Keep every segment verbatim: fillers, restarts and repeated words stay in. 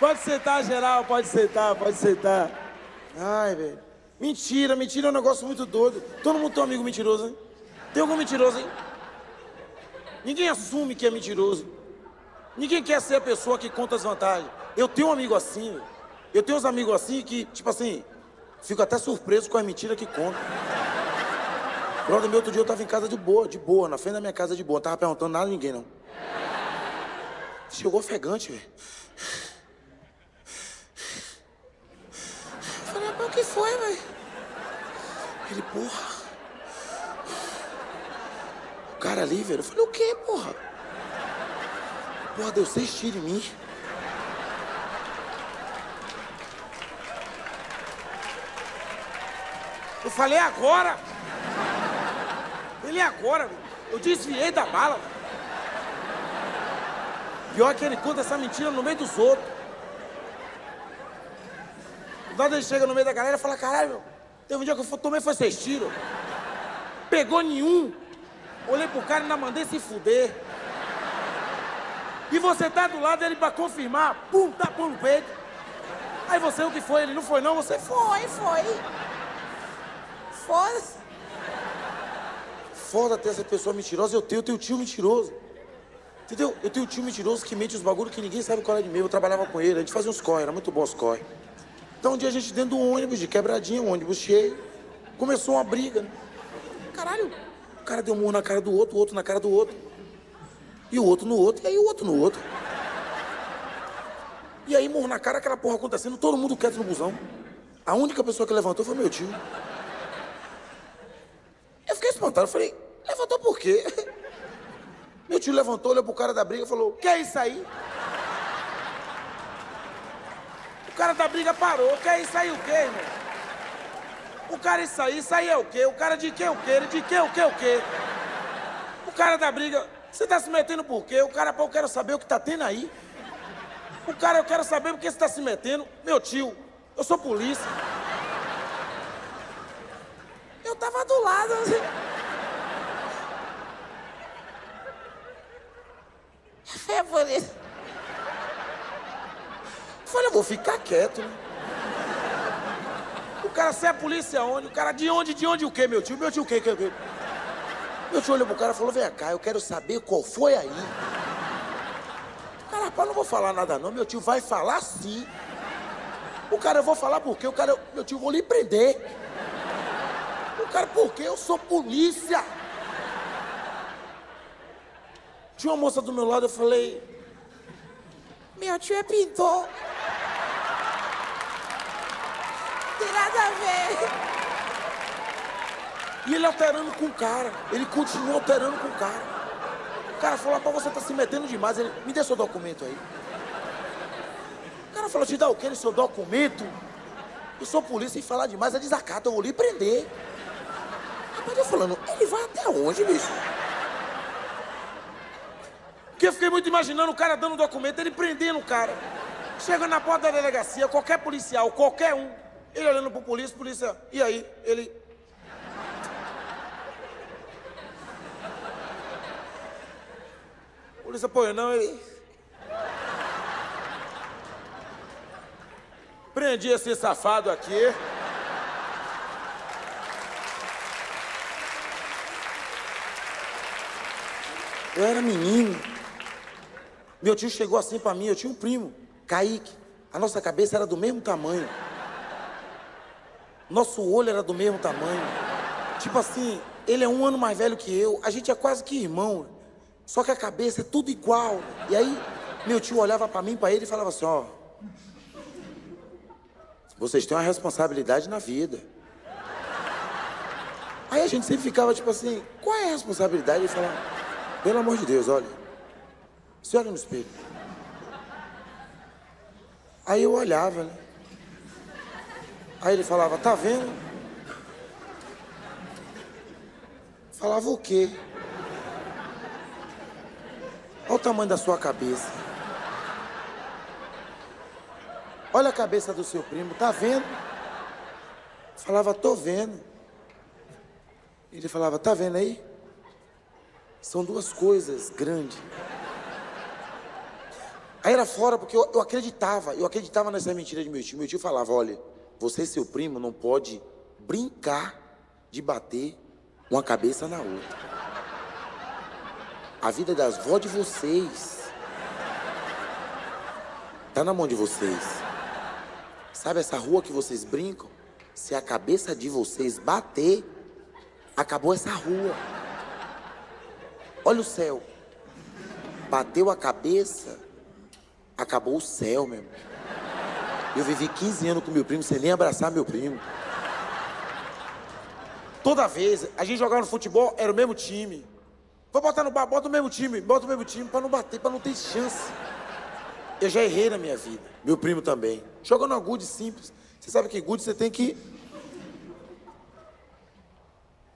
Pode sentar, geral, pode sentar, pode sentar. Ai, velho. Mentira, mentira é um negócio muito doido. Todo mundo tem um amigo mentiroso, hein? Tem algum mentiroso, hein? Ninguém assume que é mentiroso. Ninguém quer ser a pessoa que conta as vantagens. Eu tenho um amigo assim, velho. Eu tenho uns amigos assim que, tipo assim, fico até surpreso com as mentiras que contam. Brother, meu, outro dia eu tava em casa de boa, de boa, na frente da minha casa de boa. Não tava perguntando nada a ninguém, não. Chegou ofegante, velho. Falei, rapaz, o que foi, velho? Ele, porra. O cara ali, velho. Eu falei, o quê, porra? Porra, deu seis tiros em mim. Eu falei, agora. Ele agora, velho. Eu desviei da bala. Pior que ele conta essa mentira no meio dos outros. Quando ele chega no meio da galera e fala, caralho, meu, teve um dia que eu tomei foi seis tiros. Pegou nenhum. Olhei pro cara e ainda mandei se fuder. E você tá do lado dele pra confirmar, pum, tapou no peito. Aí você, o que foi? Ele não foi não, você foi, foi. Foda-se. Foda ter essa pessoa mentirosa, eu tenho, eu tenho tio mentiroso. Entendeu? Eu tenho um tio mentiroso que mente os bagulhos que ninguém sabe qual é de mim. Eu trabalhava com ele, a gente fazia uns corre, era muito bom os corre. Então um dia a gente dentro do ônibus, de quebradinha, um ônibus cheio, começou uma briga. Caralho, o cara deu um murro na cara do outro, o outro na cara do outro. E o outro no outro, e aí o outro no outro. E aí murro na cara, aquela porra acontecendo, todo mundo quieto no busão. A única pessoa que levantou foi meu tio. Eu fiquei espantado, falei, levantou por quê? Meu tio levantou, olhou pro cara da briga e falou, que é isso aí? O cara da briga parou, que é isso aí o quê, irmão? O cara isso aí, isso aí é o quê? O cara de que o quê? Ele de que o quê o quê? O cara da briga, você tá se metendo por quê? O cara, pô, eu quero saber o que tá tendo aí. O cara, eu quero saber por que você tá se metendo. Meu tio, eu sou polícia. Eu tava do lado, assim... É por isso. Falei, eu vou ficar quieto, né? O cara, você é a polícia onde? O cara, de onde, de onde o quê, meu tio? Meu tio o quê? Meu tio olhou pro cara e falou, vem cá, eu quero saber qual foi aí. O cara, rapaz, não vou falar nada não, meu tio vai falar sim. O cara, eu vou falar por quê? O cara, meu tio, vou lhe prender. O cara, por quê? Eu sou polícia. Tinha uma moça do meu lado, eu falei... Meu tio é pintor. Tem nada a ver. E ele alterando com o cara. Ele continua alterando com o cara. O cara falou, rapaz, você tá se metendo demais. Ele, me dê seu documento aí. O cara falou, te dá o quê? Ele, seu documento? Eu sou polícia e falar demais é desacato, eu vou lhe prender. Rapaz, eu falando, ele vai até onde, bicho? Porque eu fiquei muito imaginando o cara dando documento, ele prendendo o cara. Chegando na porta da delegacia, qualquer policial, qualquer um, ele olhando pro polícia, polícia, e aí? Ele... Polícia apoiou não, ele... Prendi esse safado aqui. Eu era menino. Meu tio chegou assim pra mim, eu tinha um primo, Kaique. A nossa cabeça era do mesmo tamanho. Nosso olho era do mesmo tamanho. Tipo assim, ele é um ano mais velho que eu, a gente é quase que irmão. Só que a cabeça é tudo igual. E aí, meu tio olhava pra mim, pra ele e falava assim, ó... Vocês têm uma responsabilidade na vida. Aí a gente sempre ficava tipo assim, qual é a responsabilidade? Ele falava, pelo amor de Deus, olha... Você olha no espelho. Aí eu olhava, né? Aí ele falava, tá vendo? Falava o quê? Olha o tamanho da sua cabeça. Olha a cabeça do seu primo, tá vendo? Falava, tô vendo. Ele falava, tá vendo aí? São duas coisas grandes. Aí era fora, porque eu, eu acreditava, eu acreditava nessa mentira de meu tio. Meu tio falava, olha, você e seu primo não pode brincar de bater uma cabeça na outra. A vida das vó de vocês tá na mão de vocês. Sabe essa rua que vocês brincam? Se a cabeça de vocês bater, acabou essa rua. Olha o céu. Bateu a cabeça, acabou o céu, meu irmão. Eu vivi quinze anos com meu primo sem nem abraçar meu primo. Toda vez, a gente jogava no futebol, era o mesmo time. Vou botar no bar, bota o mesmo time, bota o mesmo time pra não bater, pra não ter chance. Eu já errei na minha vida, meu primo também. Jogando a gude simples. Você sabe que gude você tem que...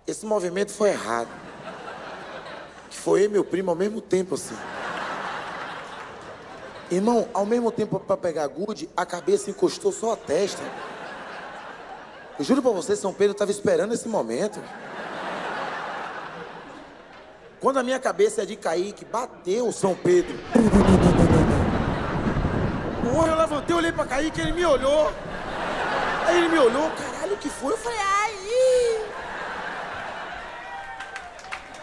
Esse movimento foi errado. Que foi eu e meu primo ao mesmo tempo, assim. Irmão, ao mesmo tempo pra pegar gude, a cabeça encostou só a testa. Eu juro pra você, São Pedro tava esperando esse momento. Quando a minha cabeça é de Kaique, bateu o São Pedro. Porra, eu levantei, olhei pra Kaique, ele me olhou. Aí ele me olhou, caralho, o que foi? Eu falei, ai!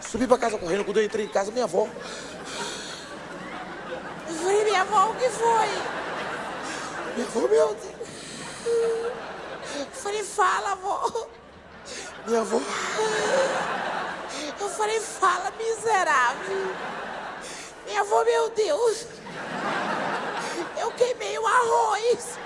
Subi pra casa correndo, quando eu entrei em casa, minha avó. Eu falei, minha avó, o que foi? Minha avó, meu Deus. Eu falei, fala, avó. Minha avó. Eu falei, fala, miserável. Minha avó, meu Deus. Eu queimei o arroz.